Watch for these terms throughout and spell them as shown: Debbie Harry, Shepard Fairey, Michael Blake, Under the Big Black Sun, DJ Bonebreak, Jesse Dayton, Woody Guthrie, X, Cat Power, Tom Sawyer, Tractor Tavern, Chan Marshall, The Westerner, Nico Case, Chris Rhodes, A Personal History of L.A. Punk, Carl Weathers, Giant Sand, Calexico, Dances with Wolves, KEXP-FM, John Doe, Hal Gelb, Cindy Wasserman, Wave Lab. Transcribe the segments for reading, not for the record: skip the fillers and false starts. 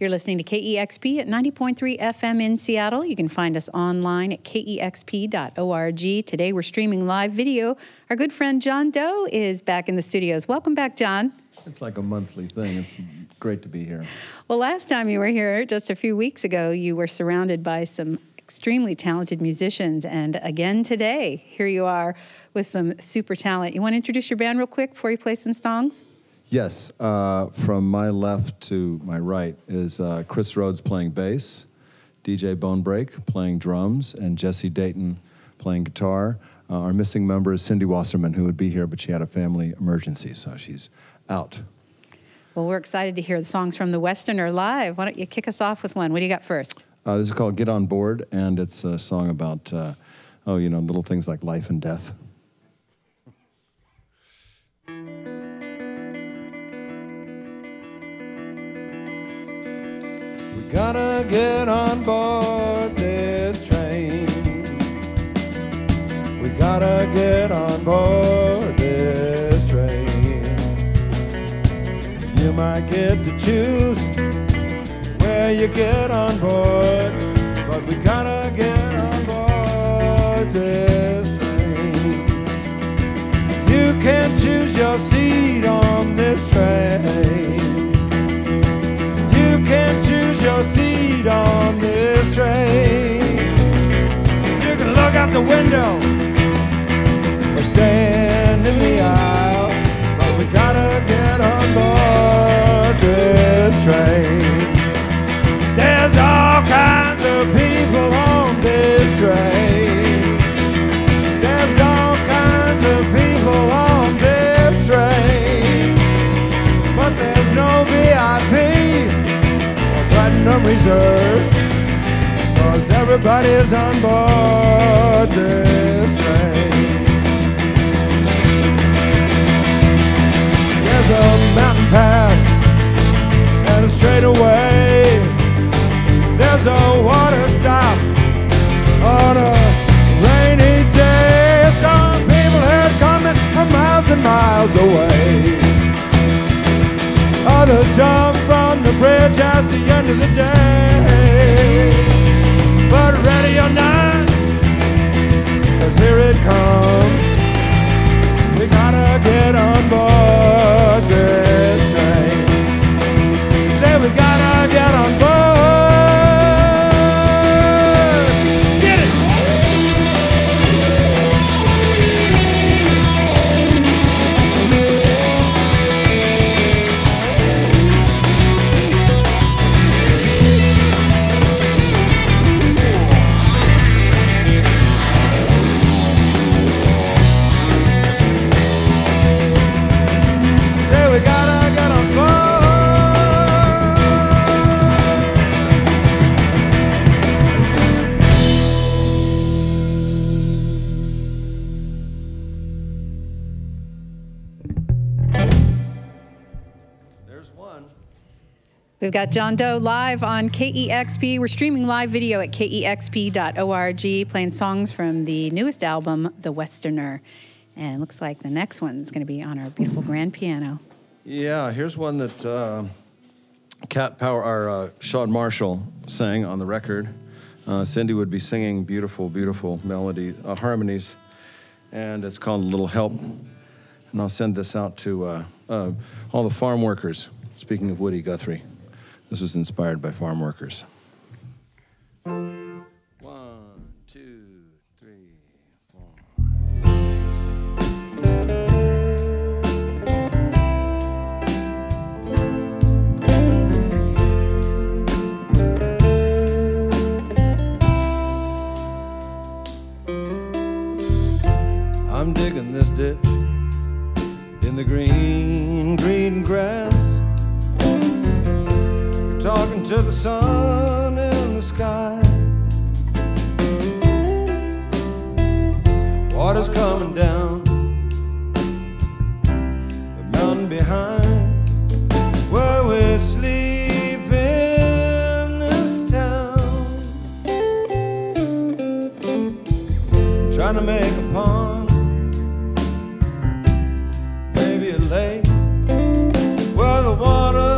You're listening to KEXP at 90.3 FM in Seattle. You can find us online at kexp.org. Today we're streaming live video. Our good friend John Doe is back in the studios. Welcome back, John. It's like a monthly thing. It's great to be here. Well, last time you were here, just a few weeks ago, you were surrounded by some extremely talented musicians. And again today, here you are with some super talent. You want to introduce your band real quick before you play some songs? Yes, from my left to my right is Chris Rhodes playing bass, DJ Bonebreak playing drums, and Jesse Dayton playing guitar. Our missing member is Cindy Wasserman, who would be here, but she had a family emergency, so she's out. Well, we're excited to hear the songs from The Westerner live. Why don't you kick us off with one? What do you got first? This is called Get On Board, and it's a song about, little things like life and death. Gotta get on board this train. We gotta get on board this train. You might get to choose where you get on board, but we gotta get on board this train. You can choose your seat on this train. You can choose your seat on this train. You can look out the window or stand in the aisle, but we gotta get on board this train. There's all kinds of people on this train. There's all kinds of people on this train, but there's no VIP. Platinum reserved, cause everybody's on board this train. There's a mountain pass and a straightaway. There's a water stop on a rainy day. Some people heard coming from miles and miles away. Others jump from the bridge at the end of the day. But ready or not, cause here it comes. We gotta get on board this train. Say we gotta get on board. We've got John Doe live on KEXP. We're streaming live video at kexp.org, playing songs from the newest album, The Westerner. And it looks like the next one's going to be on our beautiful grand piano. Yeah, here's one that Cat Power, or Chan Marshall, sang on the record. Cindy would be singing beautiful, beautiful melody, harmonies, and it's called A Little Help. And I'll send this out to all the farm workers, speaking of Woody Guthrie. This is inspired by farm workers. I'm digging this ditch in the green, green grass. Talking to the sun in the sky. Water's coming down the mountain behind where we sleep in this town. Trying to make a pond, maybe a lake where the water.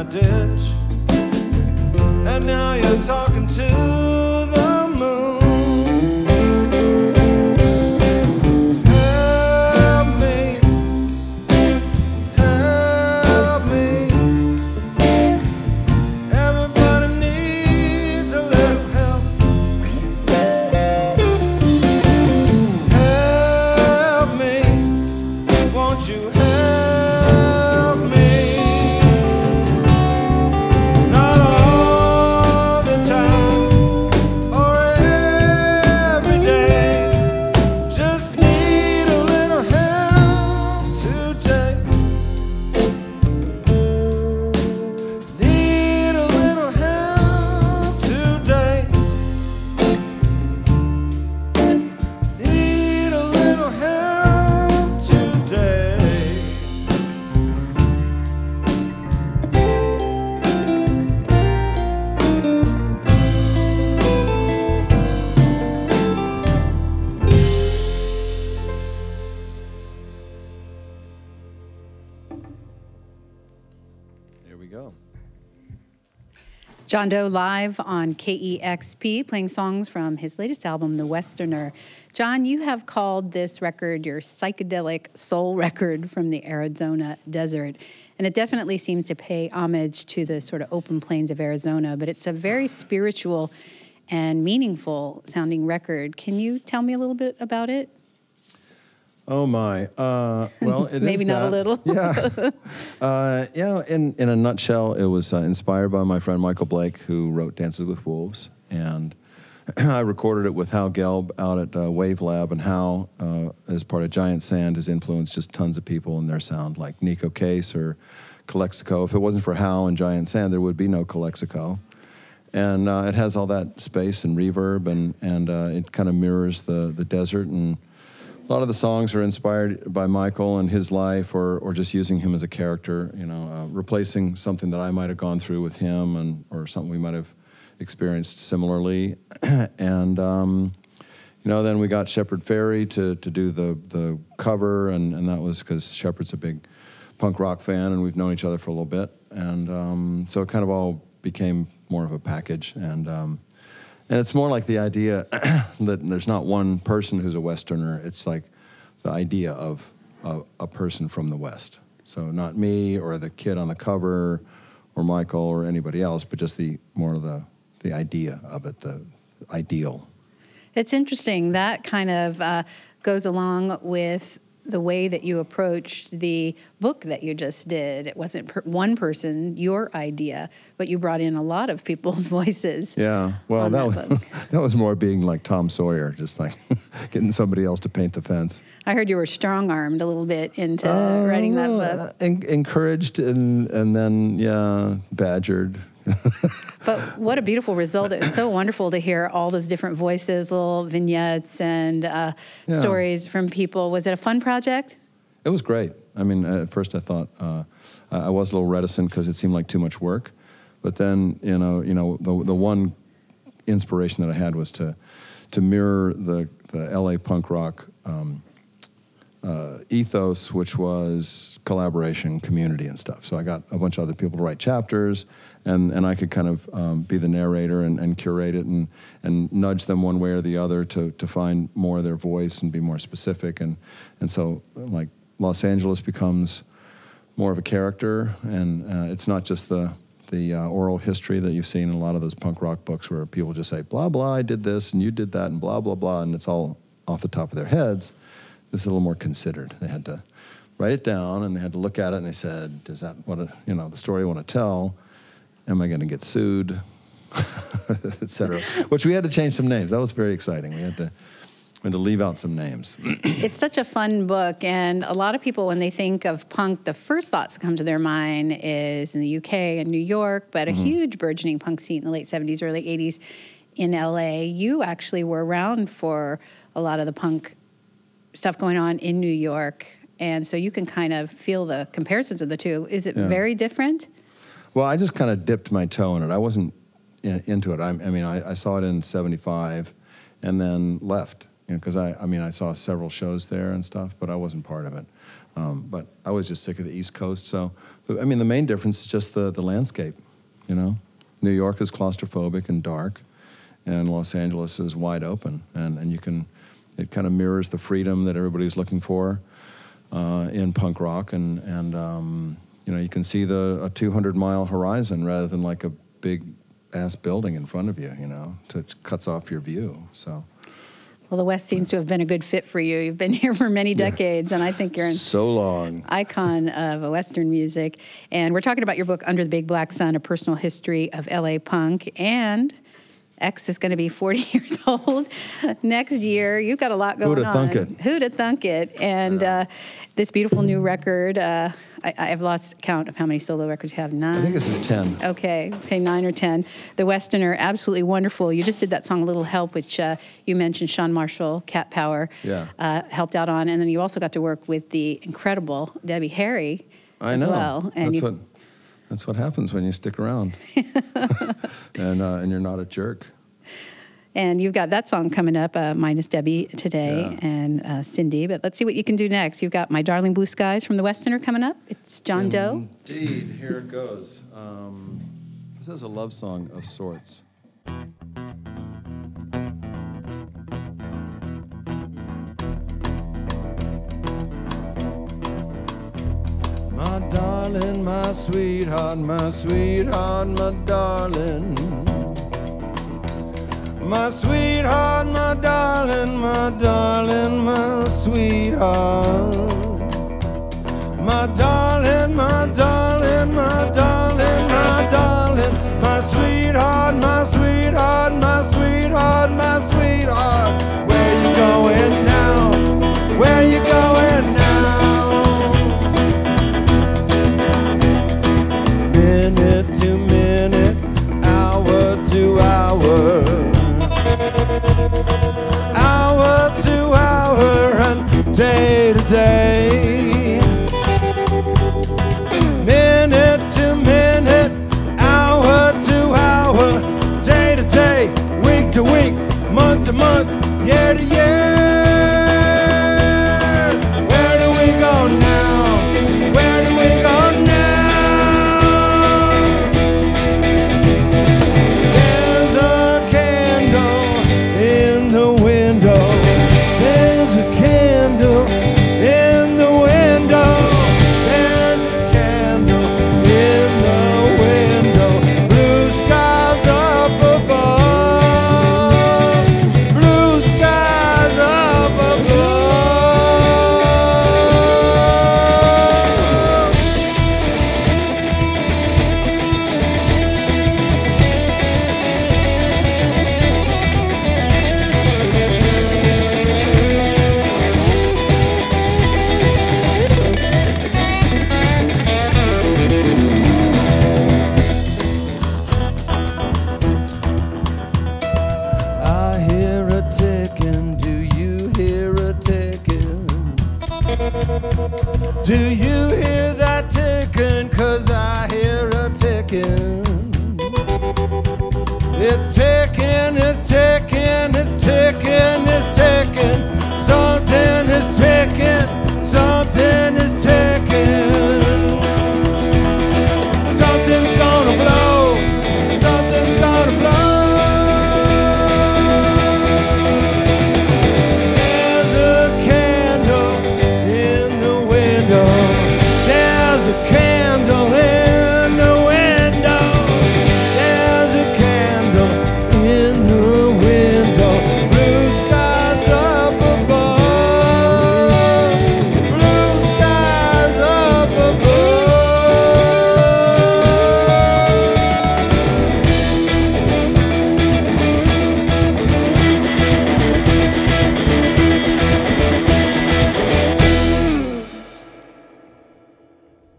a ditch. And now you're talking to the moon. Help me, everybody needs a little help. Help me, won't you help me? John Doe live on KEXP, playing songs from his latest album, The Westerner. John, you have called this record your psychedelic soul record from the Arizona desert. And it definitely seems to pay homage to the sort of open plains of Arizona, but it's a very spiritual and meaningful sounding record. Can you tell me a little bit about it? Oh my! Well, it maybe is not that. A little. Yeah, yeah. In a nutshell, it was inspired by my friend Michael Blake, who wrote "Dances with Wolves," and I recorded it with Hal Gelb out at Wave Lab. And Hal, as part of Giant Sand, has influenced just tons of people in their sound, like Nico Case or Calexico. If it wasn't for Hal and Giant Sand, there would be no Calexico. And it has all that space and reverb, and it kind of mirrors the desert and. A lot of the songs are inspired by Michael and his life, or just using him as a character, you know, replacing something that I might have gone through with him, or something we might have experienced similarly. And you know, then we got Shepard Fairey to do the cover, and that was because Shepard's a big punk rock fan, and we've known each other for a little bit, and so it kind of all became more of a package, and it's more like the idea that there's not one person who's a Westerner. It's like the idea of a person from the West. So not me or the kid on the cover or Michael or anybody else, but just the more of the idea of it, the ideal. It's interesting. That kind of goes along with the way that you approached the book that you just did. It wasn't one person, your idea, but you brought in a lot of people's voices. Yeah, well, that was more being like Tom Sawyer, just like getting somebody else to paint the fence. I heard you were strong-armed a little bit into writing that book. Encouraged and then, yeah, badgered. But what a beautiful result. It's so wonderful to hear all those different voices, little vignettes and yeah. Stories from people. Was it a fun project? It was great. I mean, at first I thought I was a little reticent because it seemed like too much work. But then, you know, the one inspiration that I had was to mirror the L.A. punk rock ethos, which was collaboration, community, and stuff. So I got a bunch of other people to write chapters, and I could kind of be the narrator and curate it and nudge them one way or the other to find more of their voice and be more specific. And so, like, Los Angeles becomes more of a character, and it's not just the oral history that you've seen in a lot of those punk rock books where people just say, blah, blah, I did this, and you did that, and blah, blah, blah, and it's all off the top of their heads. This is a little more considered. They had to write it down, and they had to look at it, and they said, "Is that what you know the story I want to tell? Am I going to get sued, etc." Which we had to change some names. That was very exciting. We had to leave out some names. It's such a fun book, and a lot of people, when they think of punk, the first thoughts that come to their mind is in the UK and New York, but a huge burgeoning punk scene in the late '70s, early '80s in LA. You actually were around for a lot of the punk stuff going on in New York, and so you can kind of feel the comparisons of the two. Is it very different? Well, I just kind of dipped my toe in it. I wasn't into it. I mean, I saw it in '75 and then left, you know, because I mean, I saw several shows there and stuff, but I wasn't part of it. But I was just sick of the East Coast. So, I mean, the main difference is just the landscape, you know? New York is claustrophobic and dark, and Los Angeles is wide open. And you can, it kind of mirrors the freedom that everybody's looking for in punk rock. And you know, you can see a 200-mile horizon rather than like a big-ass building in front of you, you know? It cuts off your view, so. Well, the West seems to have been a good fit for you. You've been here for many decades, and I think you're an icon of Western music. And we're talking about your book, Under the Big Black Sun, A Personal History of L.A. Punk. And X is going to be 40 years old next year. You've got a lot going on. Who'da thunk it? Who'da thunk it? And this beautiful new record, I've lost count of how many solo records you have. 9? I think it's 10. Okay, say 9 or 10. The Westerner, absolutely wonderful. You just did that song, Little Help, which you mentioned Chan Marshall, Cat Power, helped out on. And then you also got to work with the incredible Debbie Harry as well. I know. That's what happens when you stick around. And you're not a jerk. And you've got that song coming up, minus Debbie today and Cindy. But let's see what you can do next. You've got My Darling Blue Skies from The Westerner coming up. It's John Doe. Indeed, here it goes. This is a love song of sorts. My darling, my sweetheart, my sweetheart, my darling. My sweetheart, my darling, my darling, my sweetheart. My darling, my darling, my darling, my darling. My sweetheart, my sweetheart, my sweetheart, my sweetheart. Where you going now? Where you going now? Minute to minute, hour to hour. Hour to hour and day to day, minute to minute, hour to hour, day to day, week to week, month to month, year to year. Where do we go now? Where do we go?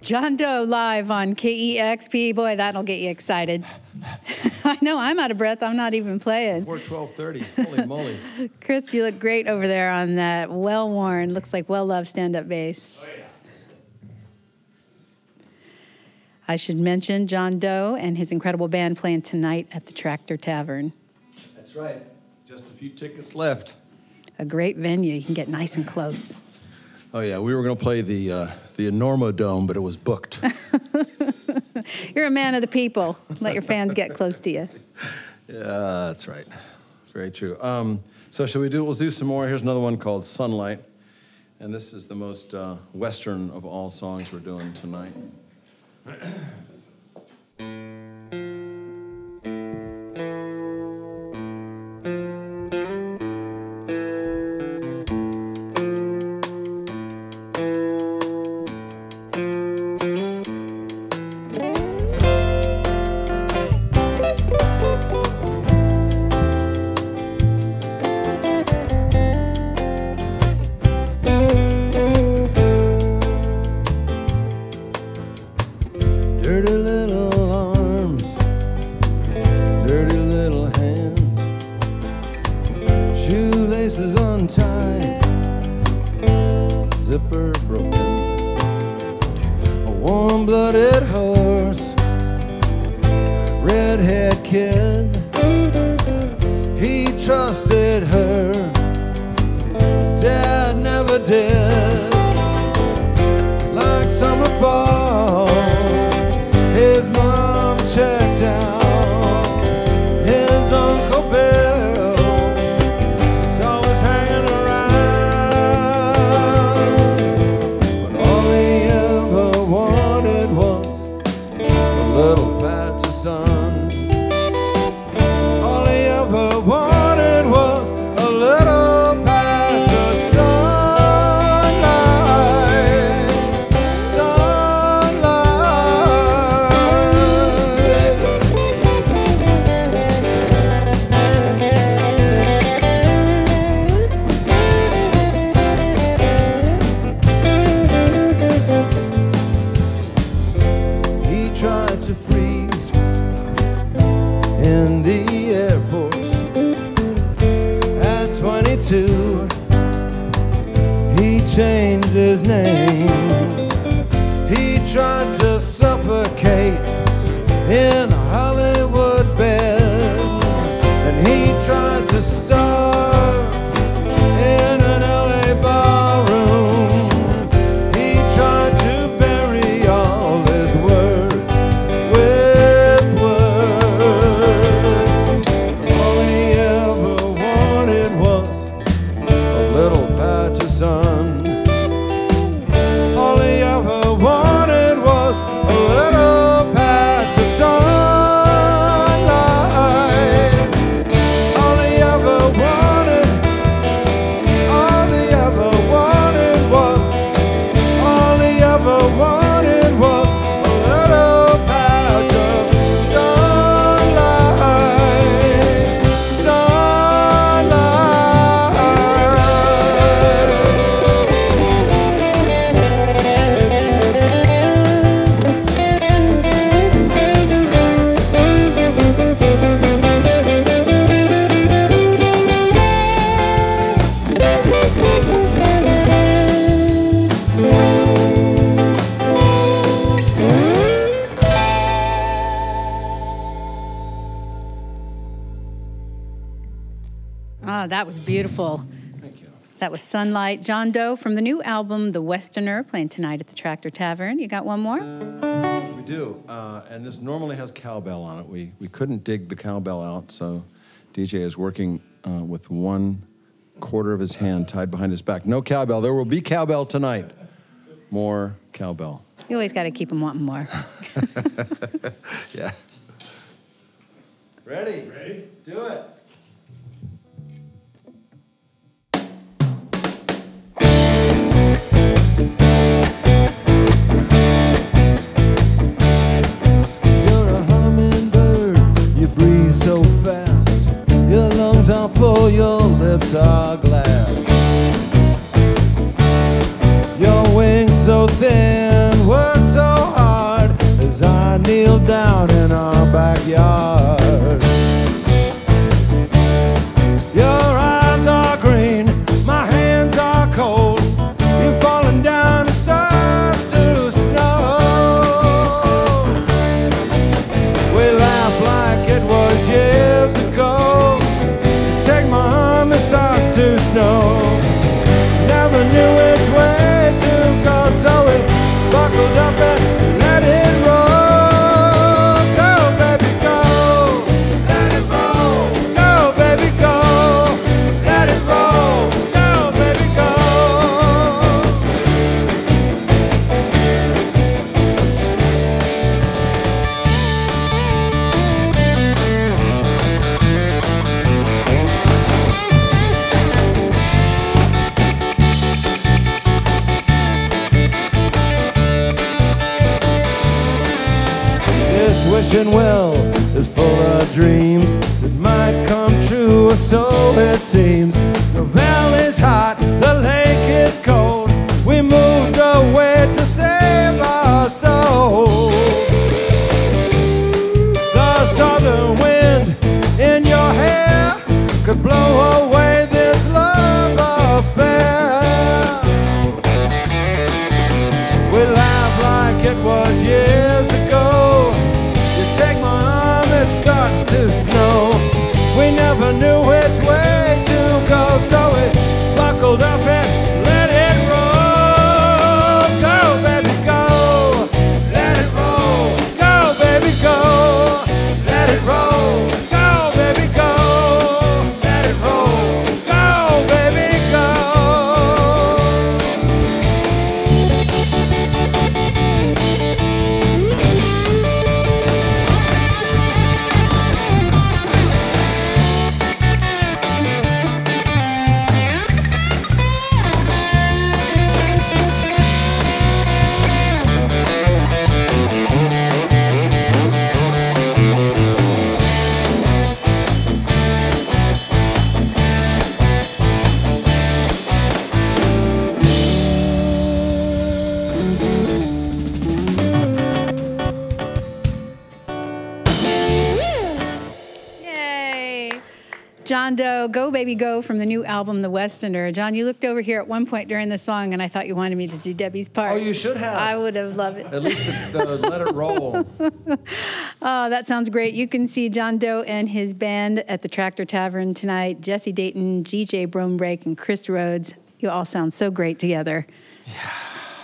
John Doe live on KEXP. Boy, that'll get you excited. I know, I'm out of breath. I'm not even playing. We're 12:30. Holy moly. Chris, you look great over there on that well-worn, looks like well-loved stand-up bass. Oh, yeah. I should mention John Doe and his incredible band playing tonight at the Tractor Tavern. That's right. Just a few tickets left. A great venue. You can get nice and close. Oh, yeah, we were going to play the Enormodome, but it was booked. You're a man of the people. Let your fans get close to you. Yeah, that's right. Very true. So should we do, let's do some more. Here's another one called Sunlight. And this is the most Western of all songs we're doing tonight. Beautiful. Thank you. That was Sunlight. John Doe from the new album, The Westerner, playing tonight at the Tractor Tavern. You got one more? We do. And this normally has cowbell on it. We couldn't dig the cowbell out, so DJ is working with 1/4 of his hand tied behind his back. No cowbell. There will be cowbell tonight. More cowbell. You always got to keep him wanting more. Yeah. Ready? Ready? Do it. So fast, your lungs are full, your lips are glass. Your wings so thin, words so hard, as I kneel down in our backyard. wishing well is full of dreams that might come true, or so it seems. The valley's hot, the lake is cold, we moved away to save our souls. The southern wind in your hair could blow away this love affair. We laugh like it was years ago. You take my arm, it starts to snow. We never knew which way to go, so we buckled up and let it roll. Go, baby, go. Let it roll. Go, baby, go. Let it roll. John Doe, Go Baby Go, from the new album, The Westerner. John, you looked over here at one point during the song, and I thought you wanted me to do Debbie's part. Oh, you should have. I would have loved it. At least the let it roll. Oh, that sounds great. You can see John Doe and his band at the Tractor Tavern tonight. Jesse Dayton, DJ Bonebreak, and Chris Rhodes. You all sound so great together. Yeah.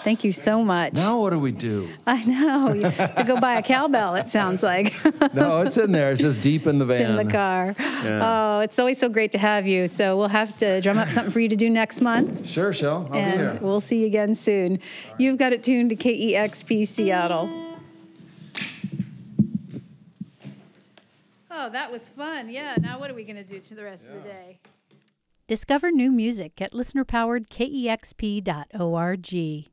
Thank you so much. Now what do we do? I know. You have to go buy a cowbell, it sounds like. No, it's in there. It's just deep in the van. It's in the car. Yeah. Oh, it's always so great to have you. So we'll have to drum up something for you to do next month. Sure, Shel. I'll be here. And we'll see you again soon. Right. You've got it tuned to KEXP Seattle. Oh, that was fun. Yeah, now what are we going to do to the rest of the day? Discover new music at listener-powered KEXP.org.